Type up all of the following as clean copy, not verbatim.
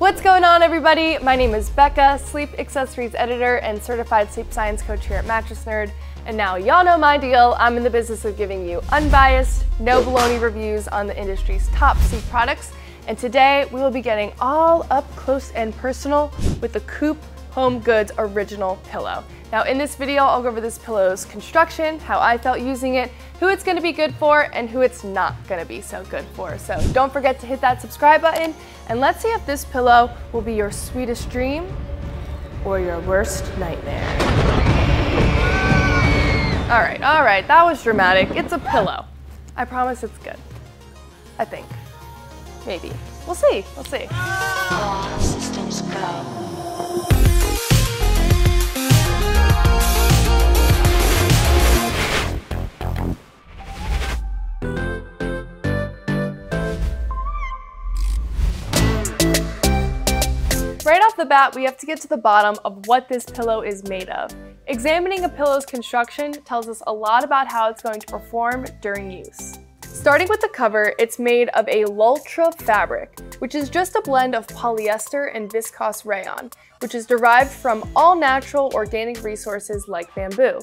What's going on, everybody? My name is Becca, sleep accessories editor and certified sleep science coach here at Mattress Nerd. And now y'all know my deal. I'm in the business of giving you unbiased, no baloney reviews on the industry's top sleep products. And today we will be getting all up close and personal with the Coop Home Goods Original Pillow. Now in this video, I'll go over this pillow's construction, how I felt using it, who it's gonna be good for, and who it's not gonna be so good for. So don't forget to hit that subscribe button, and let's see if this pillow will be your sweetest dream or your worst nightmare. All right, that was dramatic. It's a pillow. I promise it's good. I think, maybe. We'll see, we'll see. Systems go. Right off the bat, we have to get to the bottom of what this pillow is made of. Examining a pillow's construction tells us a lot about how it's going to perform during use. Starting with the cover, it's made of a lultra fabric, which is just a blend of polyester and viscose rayon, which is derived from all natural organic resources like bamboo.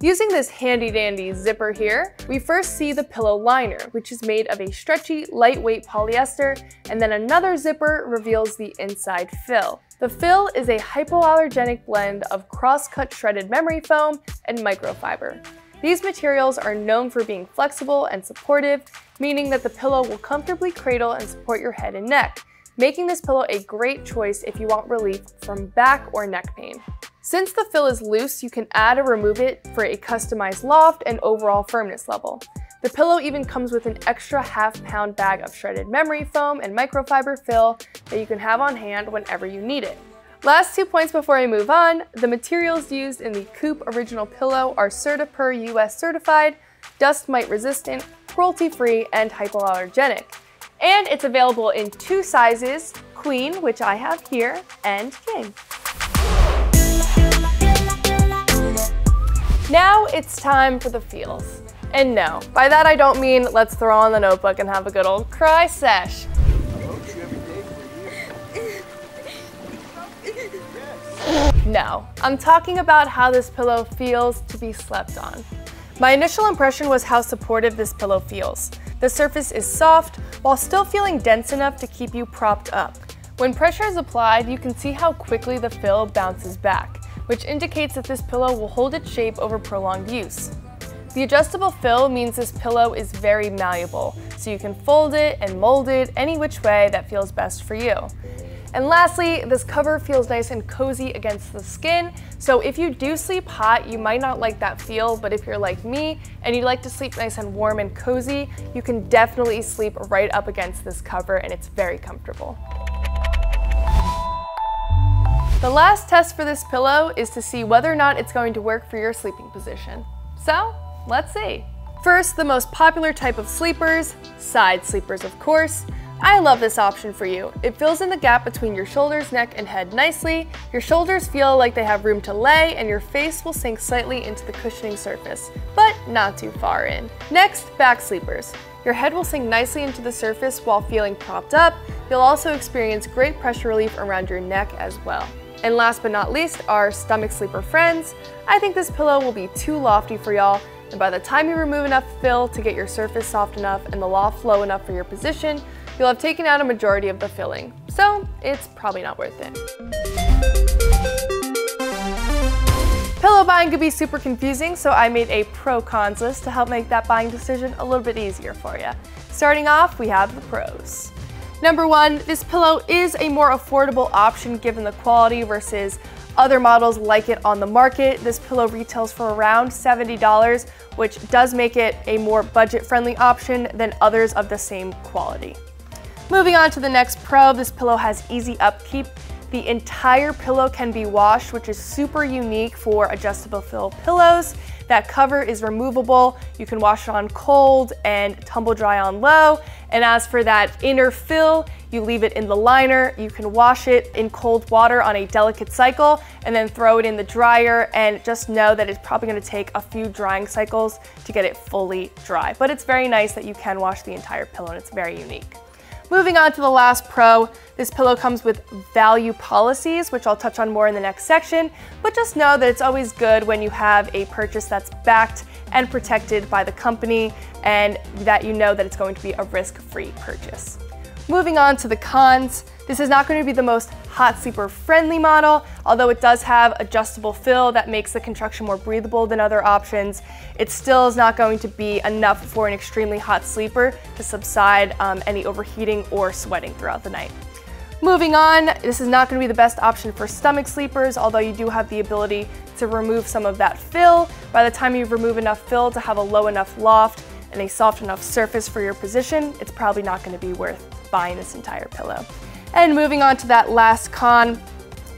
Using this handy-dandy zipper here, we first see the pillow liner, which is made of a stretchy, lightweight polyester, and then another zipper reveals the inside fill. The fill is a hypoallergenic blend of cross-cut shredded memory foam and microfiber. These materials are known for being flexible and supportive, meaning that the pillow will comfortably cradle and support your head and neck, making this pillow a great choice if you want relief from back or neck pain. Since the fill is loose, you can add or remove it for a customized loft and overall firmness level. The pillow even comes with an extra half-pound bag of shredded memory foam and microfiber fill that you can have on hand whenever you need it. Last 2 points before I move on, the materials used in the Coop Original Pillow are CertiPUR-US certified, dust mite resistant, cruelty-free, and hypoallergenic. And it's available in 2 sizes, queen, which I have here, and king. Now it's time for the feels. And no, by that I don't mean let's throw on the notebook and have a good old cry sesh. No, I'm talking about how this pillow feels to be slept on. My initial impression was how supportive this pillow feels. The surface is soft while still feeling dense enough to keep you propped up. When pressure is applied, you can see how quickly the fill bounces back, which indicates that this pillow will hold its shape over prolonged use. The adjustable fill means this pillow is very malleable, so you can fold it and mold it any which way that feels best for you. And lastly, this cover feels nice and cozy against the skin, so if you do sleep hot, you might not like that feel, but if you're like me and you like to sleep nice and warm and cozy, you can definitely sleep right up against this cover, and it's very comfortable. The last test for this pillow is to see whether or not it's going to work for your sleeping position. So, let's see. First, the most popular type of sleepers, side sleepers of course. I love this option for you. It fills in the gap between your shoulders, neck, and head nicely. Your shoulders feel like they have room to lay, and your face will sink slightly into the cushioning surface, but not too far in. Next, back sleepers. Your head will sink nicely into the surface while feeling propped up. You'll also experience great pressure relief around your neck as well. And last but not least, our stomach sleeper friends. I think this pillow will be too lofty for y'all, and by the time you remove enough fill to get your surface soft enough and the loft low enough for your position, you'll have taken out a majority of the filling. So it's probably not worth it. Pillow buying could be super confusing, so I made a pro-cons list to help make that buying decision a little bit easier for you. Starting off, we have the pros. Number one, this pillow is a more affordable option given the quality versus other models like it on the market. This pillow retails for around $70, which does make it a more budget-friendly option than others of the same quality. Moving on to the next pro, this pillow has easy upkeep. The entire pillow can be washed, which is super unique for adjustable fill pillows. That cover is removable. You can wash it on cold and tumble dry on low. And as for that inner fill, you leave it in the liner. You can wash it in cold water on a delicate cycle and then throw it in the dryer, and just know that it's probably gonna take a few drying cycles to get it fully dry. But it's very nice that you can wash the entire pillow, and it's very unique. Moving on to the last pro, this pillow comes with value policies, which I'll touch on more in the next section, but just know that it's always good when you have a purchase that's backed and protected by the company and that you know that it's going to be a risk-free purchase. Moving on to the cons, this is not going to be the most hot sleeper friendly model, although it does have adjustable fill that makes the construction more breathable than other options. It still is not going to be enough for an extremely hot sleeper to subside any overheating or sweating throughout the night. Moving on, this is not going to be the best option for stomach sleepers, although you do have the ability to remove some of that fill. By the time you remove enough fill to have a low enough loft and a soft enough surface for your position, it's probably not going to be worth buying this entire pillow. And moving on to that last con,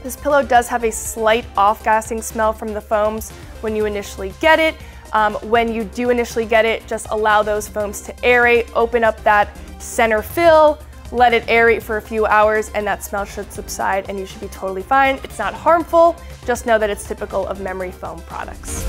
this pillow does have a slight off-gassing smell from the foams when you initially get it. When you do initially get it, just allow those foams to aerate, open up that center fill, let it aerate for a few hours, and that smell should subside and you should be totally fine. It's not harmful, just know that it's typical of memory foam products.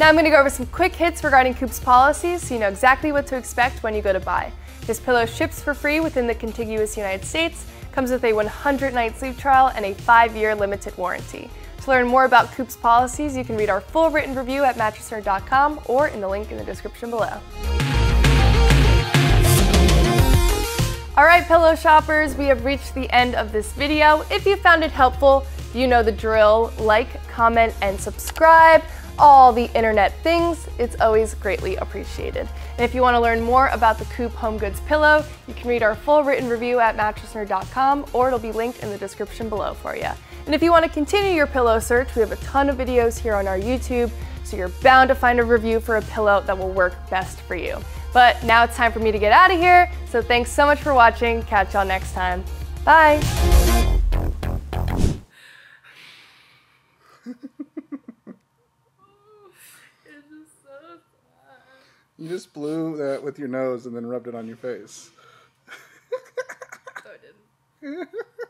Now I'm going to go over some quick hits regarding Coop's policies so you know exactly what to expect when you go to buy. This pillow ships for free within the contiguous United States, comes with a 100-night sleep trial and a 5-year limited warranty. To learn more about Coop's policies, you can read our full written review at mattressnerd.com or in the link in the description below. Alright pillow shoppers, we have reached the end of this video. If you found it helpful, you know the drill, like, comment, and subscribe. All the internet things, it's always greatly appreciated. And if you want to learn more about the Coop Home Goods pillow, you can read our full written review at mattressnerd.com or it'll be linked in the description below for you. And if you want to continue your pillow search, we have a ton of videos here on our YouTube, so you're bound to find a review for a pillow that will work best for you. But now it's time for me to get out of here, so thanks so much for watching. Catch y'all next time. Bye! You just blew that with your nose and then rubbed it on your face. No, I didn't.